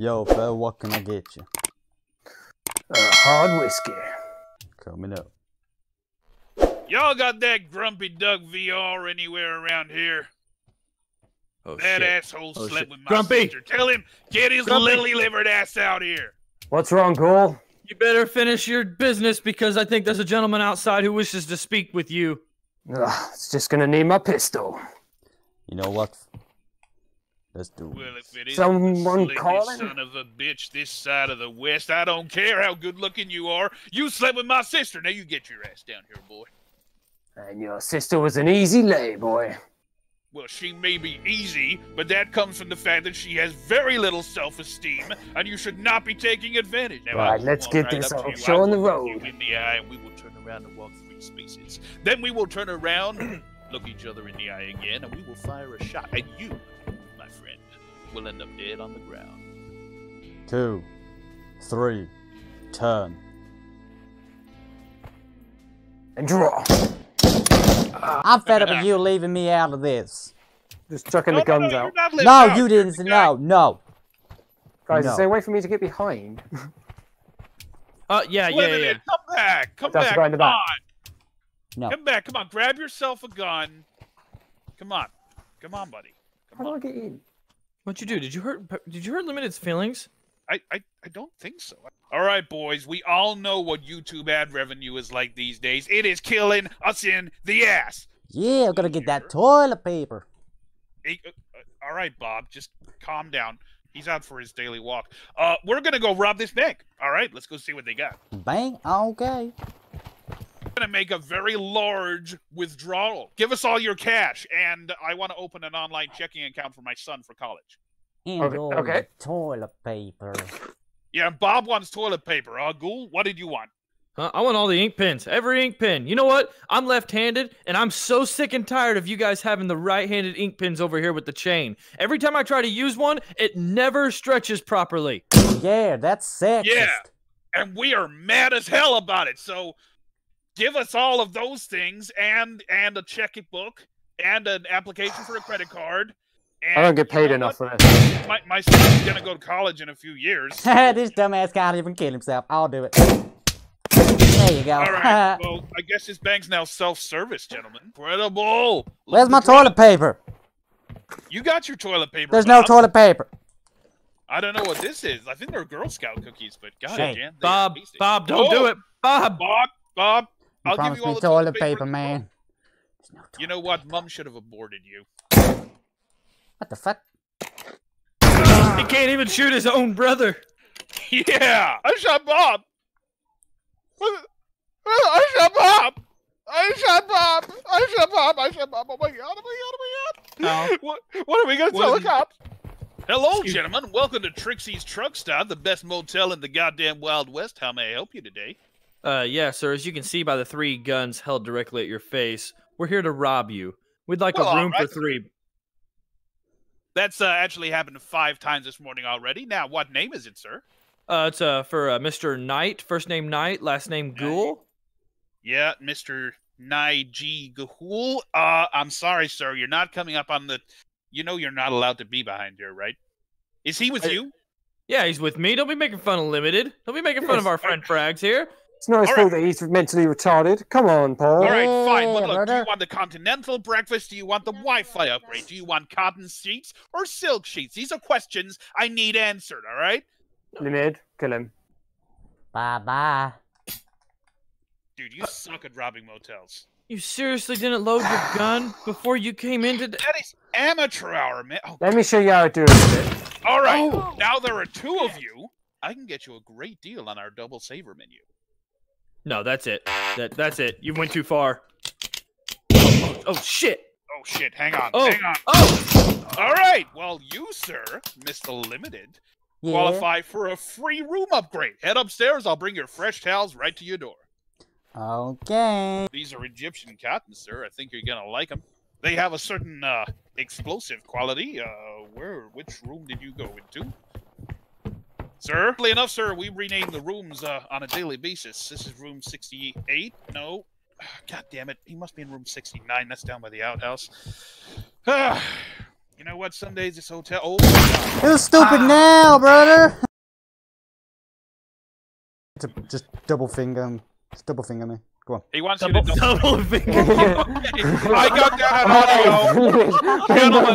Yo, fella, what can I get you? Hard whiskey. Coming up. Y'all got that Grumpy Duck VR anywhere around here? Oh, that shit. Asshole oh, slept shit. With my Grumpy. Sister. Tell him, get his lily-livered ass out here. What's wrong, Cole? You better finish your business because I think there's a gentleman outside who wishes to speak with you. Ugh, it's just gonna need my pistol. You know what? Let's do well, if it. Is someone calling? Son of a bitch, this side of the West. I don't care how good-looking you are. You slept with my sister. Now you get your ass down here, boy. And your sister was an easy lay, boy. Well, she may be easy, but that comes from the fact that she has very little self-esteem, and you should not be taking advantage. Now, right, let's get right this off. Show on the road. You in the eye, and we will turn around and walk three spaces. Then we will turn around, look each other in the eye again, and we will fire a shot. And you, my friend, will end up dead on the ground. 2, 3, turn. And draw. I'm fed up with you leaving me out of this. Just chucking the guns out. No, you didn't. No, no. Guys, is there a way for me to get behind? Yeah. Come back. Come back. Come on. No. Come back. Come on. Grab yourself a gun. Come on. Come on, buddy. How do I get in? What'd you do? Did you hurt Limited's feelings? I don't think so. All right, boys, we all know what YouTube ad revenue is like these days. It is killing us in the ass. Yeah, I'm gonna get that toilet paper. Hey, all right, Bob, just calm down. He's out for his daily walk. We're gonna go rob this bank. All right, let's go see what they got. Bank? Okay. We're gonna make a very large withdrawal. Give us all your cash, and I want to open an online checking account for my son for college. Okay. Toilet paper. Yeah, Bob wants toilet paper. Ghoul, what did you want? I want all the ink pens. Every ink pen. You know what? I'm left-handed, and I'm so sick and tired of you guys having the right-handed ink pens over here with the chain. Every time I try to use one, it never stretches properly. Yeah, that's sexist. Yeah, and we are mad as hell about it. So give us all of those things and a checkbook and an application for a credit card. And I don't get paid enough for this. My son's gonna go to college in a few years. This dumbass can't even kill himself. I'll do it. There you go. All right. Well, I guess this bank's now self-service, gentlemen. Incredible. Where's my toilet paper? You got your toilet paper. There's Bob. No toilet paper. I don't know what this is. I think they're Girl Scout cookies, but goddamn. Bob, don't do it. Bob. You I'll give you all the toilet paper, man. No toilet you know what? Paper. Mom should have aborted you. What the fuck? He can't even shoot his own brother. Yeah, I shot Bob. I shot Bob. Oh my god. What are we gonna tell the cops? Hello, gentlemen. Welcome to Trixie's Truck Stop, the best motel in the goddamn Wild West. How may I help you today? Yeah, sir. As you can see by the three guns held directly at your face, we're here to rob you. We'd like a room for three. That's actually happened 5 times this morning already. Now, what name is it, sir? It's for Mr. Knight. First name Knight, last name Ghoul. Yeah, Mr. Naiji Ghoul. I'm sorry, sir. You're not coming up on the... You know you're not allowed to be behind here, right? Is he with you? Yeah, he's with me. Don't be making fun of Limited. Don't be making fun of our friend Frags here. It's nice though that he's mentally retarded. Come on, Paul. All right, fine. But look, do you want the continental breakfast? Do you want the Wi-Fi upgrade? Do you want cotton sheets or silk sheets? These are questions I need answered, all right? Limited, kill him. Bye-bye. Dude, you suck at robbing motels. You seriously didn't load your gun before you came in today? That is amateur hour, man. Oh, let me show you how to do it. All right, now there are 2 of you. I can get you a great deal on our double saver menu. No, that's it. That's it. You went too far. Oh, shit. Oh, shit. Hang on. Oh. Hang on. Oh! All right. Well, you, sir, Mr. Limited, qualify for a free room upgrade. Head upstairs. I'll bring your fresh towels right to your door. Okay. These are Egyptian cottons, sir. I think you're going to like them. They have a certain explosive quality. Which room did you go into? Sir, funnily enough, sir, we rename the rooms on a daily basis. This is room 68. No. God damn it. He must be in room 69. That's down by the outhouse. You know what? Some days this hotel. Oh, it was stupid now, brother. Just double finger him. Just double finger me. Go on. He wants double, you to double finger. I got that on audio. Gentlemen.